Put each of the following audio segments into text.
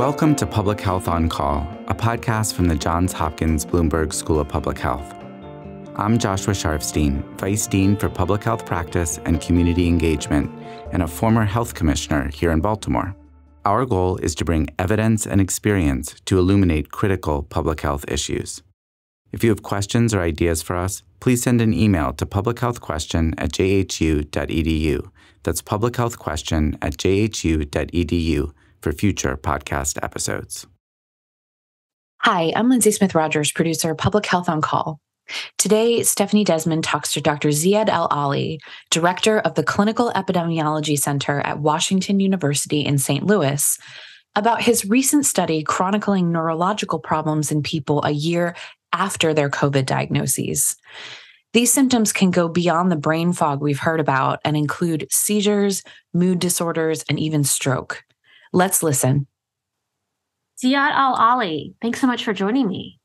Welcome to Public Health On Call, a podcast from the Johns Hopkins Bloomberg School of Public Health. I'm Joshua Sharfstein, Vice Dean for Public Health Practice and Community Engagement, and a former health commissioner here in Baltimore. Our goal is to bring evidence and experience to illuminate critical public health issues. If you have questions or ideas for us, please send an email to publichealthquestion@jhu.edu. That's publichealthquestion@jhu.edu. for future podcast episodes. Hi, I'm Lindsay Smith Rogers, producer, Public Health on Call. Today, Stephanie Desmon talks to Dr. Ziyad Al-Aly, director of the Clinical Epidemiology Center at Washington University in St. Louis, about his recent study chronicling neurological problems in people a year after their COVID diagnoses. These symptoms can go beyond the brain fog we've heard about and include seizures, mood disorders, and even stroke. Let's listen. Ziyad Al-Aly, thanks so much for joining me.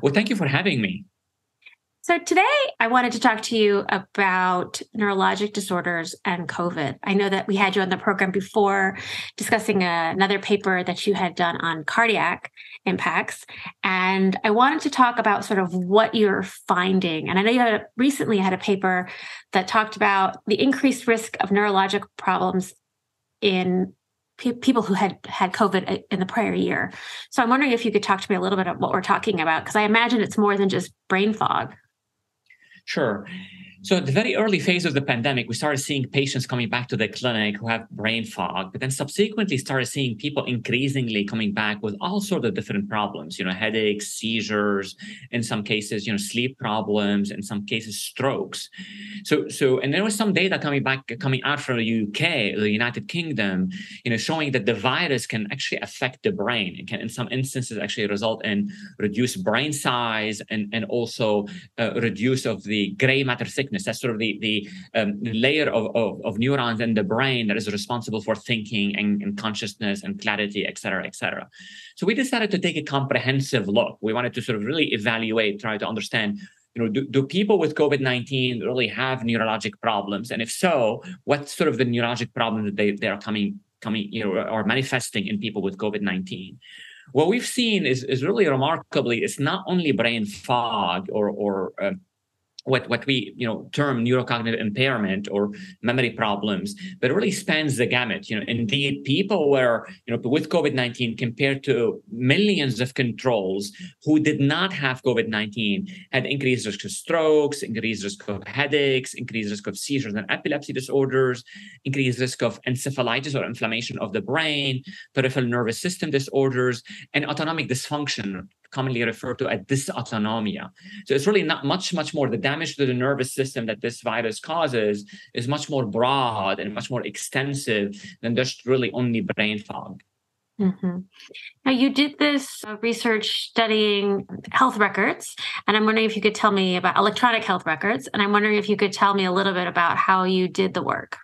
Well, thank you for having me. So today I wanted to talk to you about neurologic disorders and COVID. I know that we had you on the program before discussing another paper that you had done on cardiac impacts. And I wanted to talk about sort of what you're finding. And I know you had recently had a paper that talked about the increased risk of neurologic problems in people who had COVID in the prior year. So I'm wondering if you could talk to me a little bit about what we're talking about, because I imagine it's more than just brain fog. Sure. So at the very early phase of the pandemic, we started seeing patients coming back to the clinic who have brain fog, but then subsequently started seeing people increasingly coming back with all sorts of different problems, headaches, seizures, in some cases, sleep problems, in some cases, strokes. So and there was some data coming out from the UK, the United Kingdom, showing that the virus can actually affect the brain. It can, in some instances, actually result in reduced brain size and also reduce of the gray matter thickness. That's sort of the layer of neurons in the brain that is responsible for thinking and consciousness and clarity, et cetera, et cetera. So we decided to take a comprehensive look. We wanted to sort of really evaluate, try to understand, do people with COVID-19 really have neurologic problems? And if so, what's sort of the neurologic problem that they are coming, or manifesting in people with COVID-19? What we've seen is really remarkably, it's not only brain fog or what we term neurocognitive impairment or memory problems, but it really spans the gamut. Indeed, people were with COVID-19 compared to millions of controls who did not have COVID-19 had increased risk of strokes, increased risk of headaches, increased risk of seizures and epilepsy disorders, increased risk of encephalitis or inflammation of the brain, peripheral nervous system disorders, and autonomic dysfunction, commonly referred to as dysautonomia. So it's really not much more. The damage to the nervous system that this virus causes is much more broad and much more extensive than just really only brain fog. Mm-hmm. Now, you did this research studying health records, and I'm wondering if you could tell me about electronic health records, and I'm wondering if you could tell me a little bit about how you did the work.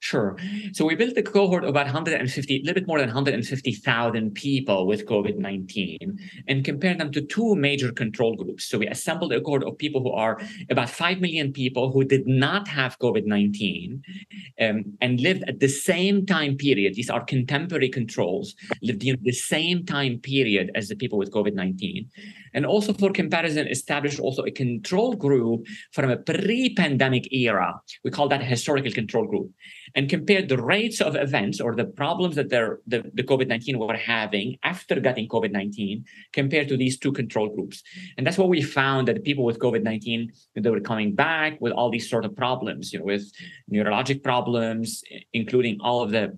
Sure. So we built a cohort of about 150, a little bit more than 150,000 people with COVID-19 and compared them to two major control groups. So we assembled a cohort of people who are about 5 million people who did not have COVID-19 and lived at the same time period. These are contemporary controls, lived in the same time period as the people with COVID-19. And also for comparison, established also a control group from a pre-pandemic era. We call that a historical control group. And compared the rates of events or the problems that the COVID-19 were having after getting COVID-19 compared to these two control groups. And that's what we found, that the people with COVID-19, they were coming back with all these sort of problems, with neurologic problems, including all of the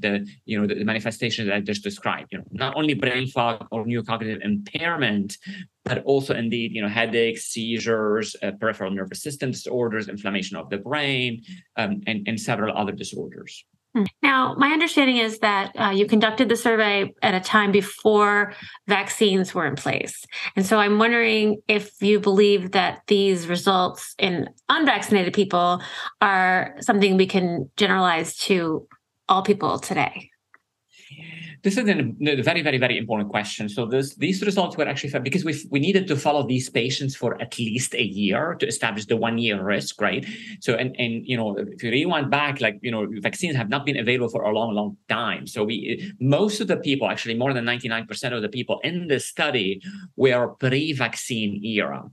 manifestations that I just described, not only brain fog or neurocognitive impairment, but also indeed, headaches, seizures, peripheral nervous system disorders, inflammation of the brain, and several other disorders. Now, my understanding is that you conducted the survey at a time before vaccines were in place. And so I'm wondering if you believe that these results in unvaccinated people are something we can generalize to all people today. This is a very, very, very important question. So these results were actually, because we needed to follow these patients for at least a year to establish the 1 year risk, right? So, and you know, if you rewind back, like, you know, vaccines have not been available for a long, long time. So most of the people, actually more than 99% of the people in this study were pre-vaccine era.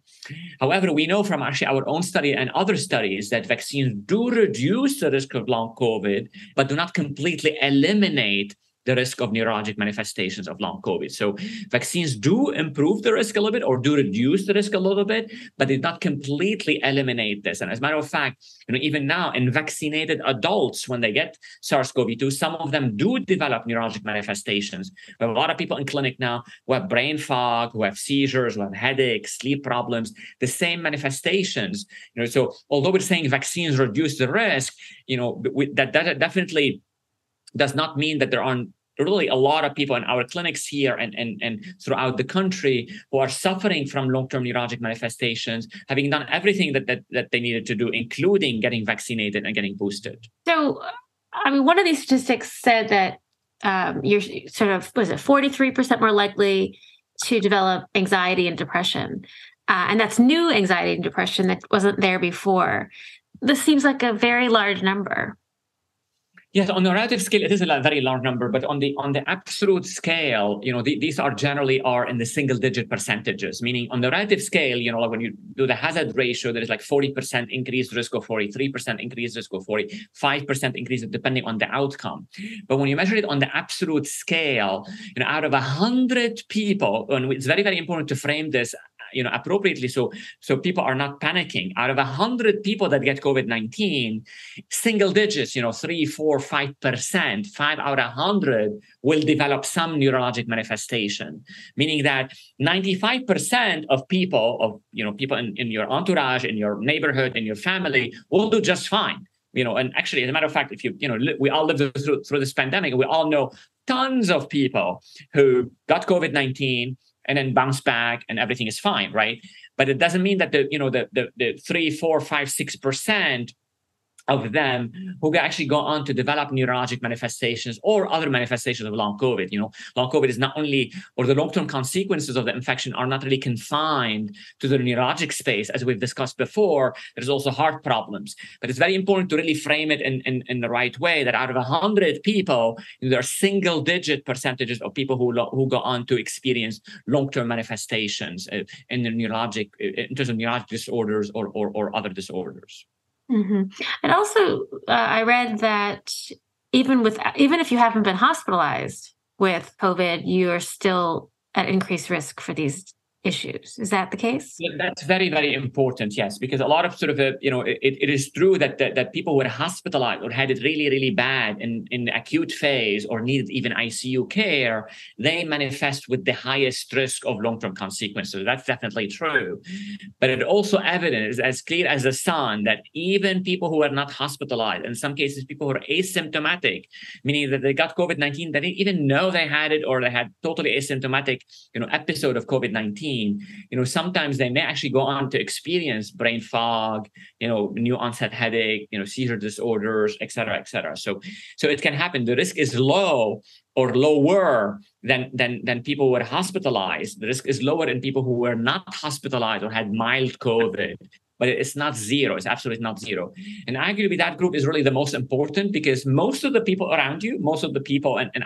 However, we know from actually our own study and other studies that vaccines do reduce the risk of long COVID, but do not completely eliminate the risk of neurologic manifestations of long COVID. So vaccines do improve the risk a little bit or do reduce the risk a little bit, but did not completely eliminate this. And as a matter of fact, you know, even now in vaccinated adults, when they get SARS-CoV-2, some of them do develop neurologic manifestations. We have a lot of people in clinic now who have brain fog, who have seizures, who have headaches, sleep problems, the same manifestations. You know, so although we're saying vaccines reduce the risk, you know, that definitely does not mean that there aren't really a lot of people in our clinics here and throughout the country who are suffering from long-term neurologic manifestations, having done everything that they needed to do, including getting vaccinated and getting boosted. So, I mean, one of these statistics said that you're sort of, 43% more likely to develop anxiety and depression. And that's new anxiety and depression that wasn't there before. This seems like a very large number. Yes, on the relative scale, it is a very large number, but on the absolute scale, you know, these are generally in the single-digit percentages, meaning on the relative scale, you know, like when you do the hazard ratio, there is like 40% increased risk of 43% increased risk of 45% increase, depending on the outcome. But when you measure it on the absolute scale, you know, out of 100 people, and it's very, very important to frame this, you know, appropriately, so people are not panicking. Out of 100 people that get COVID-19, single digits, you know, 3, 4, 5%, 5 out of 100 will develop some neurologic manifestation. Meaning that 95% of people, people in your entourage, in your neighborhood, in your family, will do just fine. You know, and actually, as a matter of fact, if we all lived through this pandemic, and we all know tons of people who got COVID-19. And then bounce back and everything is fine, right? But it doesn't mean that the 3, 4, 5, 6% of them who actually go on to develop neurologic manifestations or other manifestations of long COVID. You know, long COVID is not only, or the long-term consequences of the infection are not really confined to the neurologic space, as we've discussed before. There's also heart problems. But it's very important to really frame it in the right way, that out of 100 people, there are single-digit percentages of people who go on to experience long-term manifestations in terms of neurologic disorders or other disorders. Mm-hmm. And also, I read that even if you haven't been hospitalized with COVID, you are still at increased risk for these issues. Is that the case? Yeah, that's very, very important. Yes, because a lot of it is true that people were hospitalized or had it really, really bad in the acute phase or needed even ICU care. They manifest with the highest risk of long-term consequences. That's definitely true. But it also evidence as clear as the sun that even people who were not hospitalized, in some cases, people who are asymptomatic, meaning that they got COVID-19, they didn't even know they had it, or they had totally asymptomatic, episode of COVID-19. Sometimes they may actually go on to experience brain fog, new onset headache, seizure disorders, et cetera, et cetera. So it can happen. The risk is low or lower than people who were hospitalized. The risk is lower in people who were not hospitalized or had mild COVID. But it's not zero. It's absolutely not zero. And arguably, that group is really the most important, because most of the people around you, most of the people in the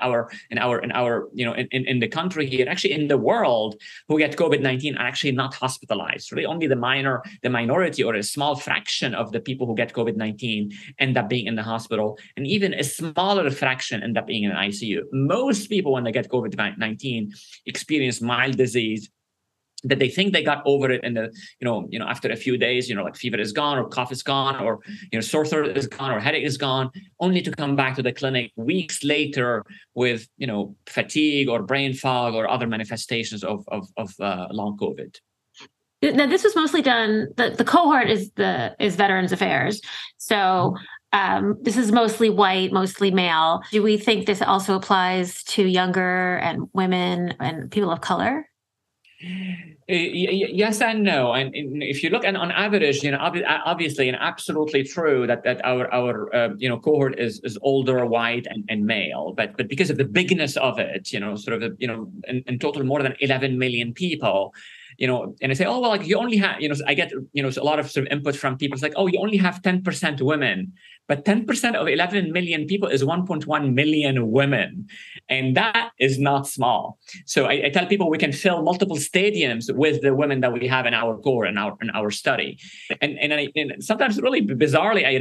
country here, actually in the world, who get COVID-19 are actually not hospitalized. Really, only the minority or a small fraction of the people who get COVID-19 end up being in the hospital, and even a smaller fraction end up being in an ICU. Most people, when they get COVID-19, experience mild disease, that they think they got over it, and after a few days, like fever is gone, or cough is gone, or sore throat is gone, or headache is gone, only to come back to the clinic weeks later with fatigue or brain fog or other manifestations of long COVID. Now, this was mostly done. The cohort is Veterans Affairs, so this is mostly white, mostly male. Do we think this also applies to younger and women and people of color? Yes and no. And if you look, and on average, obviously and absolutely true that our cohort is older, white, and male. But because of the bigness of it, in total more than 11 million people. And I say, oh, well, like you only have, I get, a lot of sort of input from people. It's like, oh, you only have 10% women, but 10% of 11 million people is 1.1 million women. And that is not small. So I tell people we can fill multiple stadiums with the women that we have in our core and in our study. And sometimes really bizarrely, I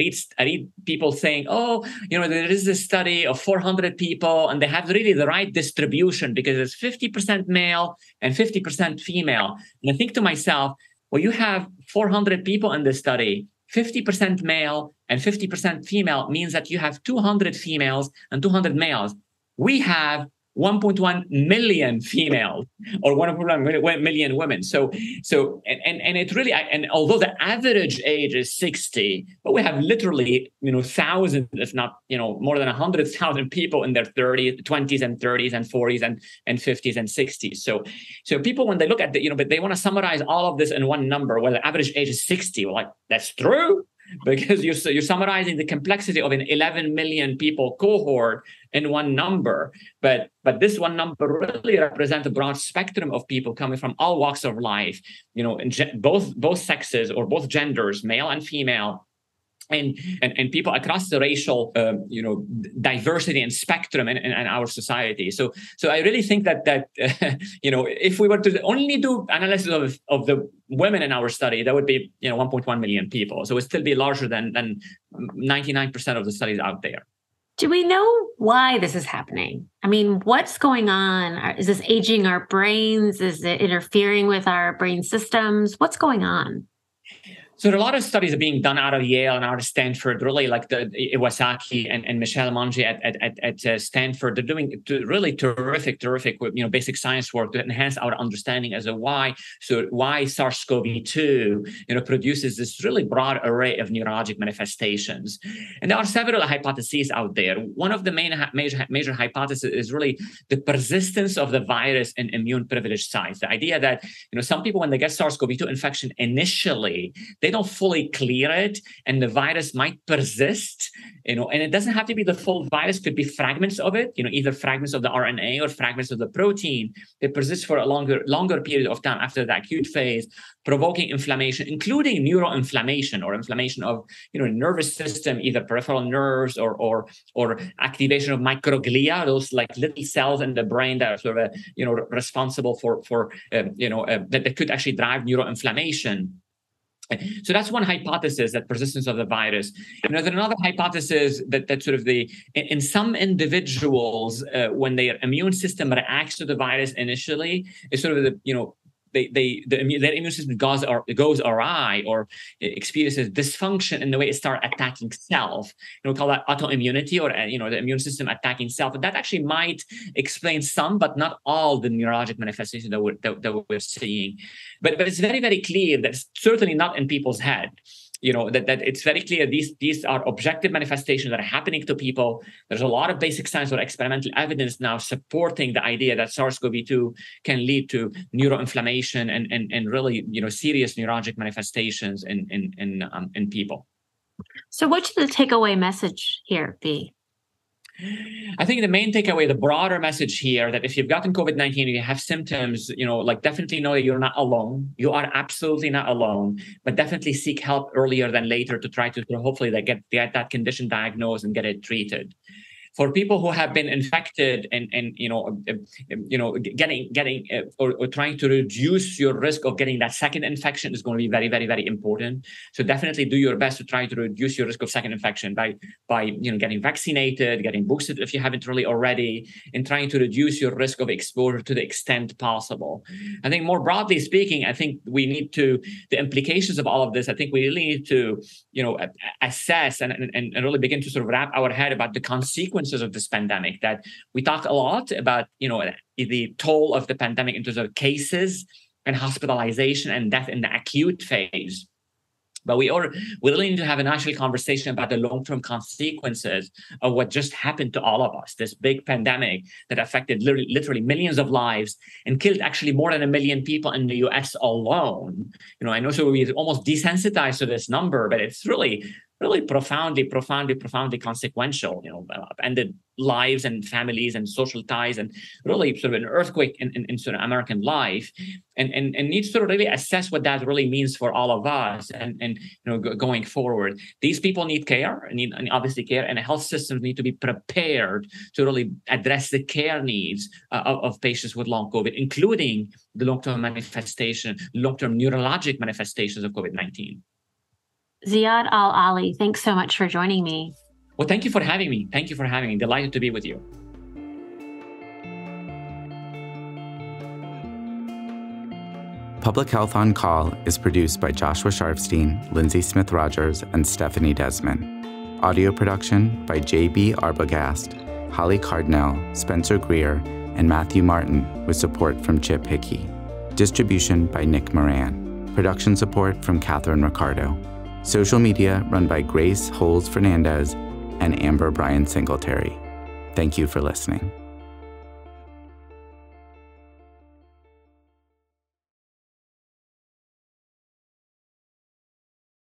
read people saying, oh, there is this study of 400 people and they have really the right distribution because it's 50% male and 50% female. And I think to myself, well, you have 400 people in this study, 50% male and 50% female means that you have 200 females and 200 males. We have 1.1 million females or 1.1 million women. So and it really, and although the average age is 60, but we have literally, thousands, if not, more than 100,000 people in their 20s and 30s and 40s and 50s and 60s. So people, when they look at the, but they want to summarize all of this in one number, where the average age is 60, we're like, that's true. Because you're summarizing the complexity of an 11 million people cohort in one number, but this one number really represents a broad spectrum of people coming from all walks of life, in both sexes or both genders, male and female, and people across the racial diversity and spectrum in our society. So I really think that if we were to only do analysis of the women in our study, that would be 1.1 million people. So it would still be larger than 99% of the studies out there. Do we know why this is happening? I mean, what's going on? Is this aging our brains? Is it interfering with our brain systems? What's going on? So a lot of studies are being done out of Yale and out of Stanford, really, like the Iwasaki and Michelle Monje at Stanford. They're doing really terrific, basic science work to enhance our understanding as to why. So why SARS-CoV-2, produces this really broad array of neurologic manifestations. And there are several hypotheses out there. One of the major hypotheses is really the persistence of the virus in immune privileged sites. The idea that, some people, when they get SARS-CoV-2 infection initially, they don't fully clear it, and the virus might persist, and it doesn't have to be the full virus, could be fragments of it, either fragments of the RNA or fragments of the protein. They persist for a longer period of time after the acute phase, provoking inflammation, including neuroinflammation or inflammation of, nervous system, either peripheral nerves or activation of microglia, those like little cells in the brain that are sort of, responsible for that could actually drive neuroinflammation. So that's one hypothesis, that persistence of the virus. There's another hypothesis that sort of in some individuals, when their immune system reacts to the virus initially, it's sort of their immune system goes awry or experiences dysfunction in the way it starts attacking self. We call that autoimmunity or, the immune system attacking self. And that actually might explain some, but not all the neurologic manifestations that we're seeing. But it's very, very clear that it's certainly not in people's head. That it's very clear these are objective manifestations that are happening to people. There's a lot of basic science or experimental evidence now supporting the idea that SARS-CoV-2 can lead to neuroinflammation and really, serious neurologic manifestations in people. So what should the takeaway message here be? I think the main takeaway, the broader message here, that if you've gotten COVID-19 and you have symptoms, definitely know that you're not alone. You are absolutely not alone, but definitely seek help earlier than later to try to hopefully get that condition diagnosed and get it treated. For people who have been infected and trying to reduce your risk of getting that second infection is going to be very, very, very important. So definitely do your best to try to reduce your risk of second infection by getting vaccinated, getting boosted if you haven't really already, and trying to reduce your risk of exposure to the extent possible. I think more broadly speaking, I think we need to, the implications of all of this, I think we really need to, assess and really begin to sort of wrap our head about the consequences of this pandemic. That we talk a lot about, the toll of the pandemic in terms of cases and hospitalization and death in the acute phase. But we really need to have an actual conversation about the long-term consequences of what just happened to all of us, this big pandemic that affected literally millions of lives and killed actually more than 1 million people in the US alone. You know, I know so we're almost desensitized to this number, but it's really profoundly consequential, you know, upended lives and families and social ties, and really sort of an earthquake in sort of American life, and needs to really assess what that really means for all of us, and you know, going forward. These people need care, and obviously care, and health systems need to be prepared to really address the care needs of patients with long COVID, including the long-term manifestation, long-term neurologic manifestations of COVID-19. Ziyad Al-Aly, thanks so much for joining me. Well, thank you for having me. Thank you for having me. Delighted to be with you. Public Health on Call is produced by Joshua Sharfstein, Lindsay Smith Rogers, and Stephanie Desmon. Audio production by J.B. Arbogast, Holly Cardinal, Spencer Greer, and Matthew Martin, with support from Chip Hickey. Distribution by Nick Moran. Production support from Catherine Ricardo. Social media run by Grace Holes Fernandez and Amber Bryan Singletary. Thank you for listening.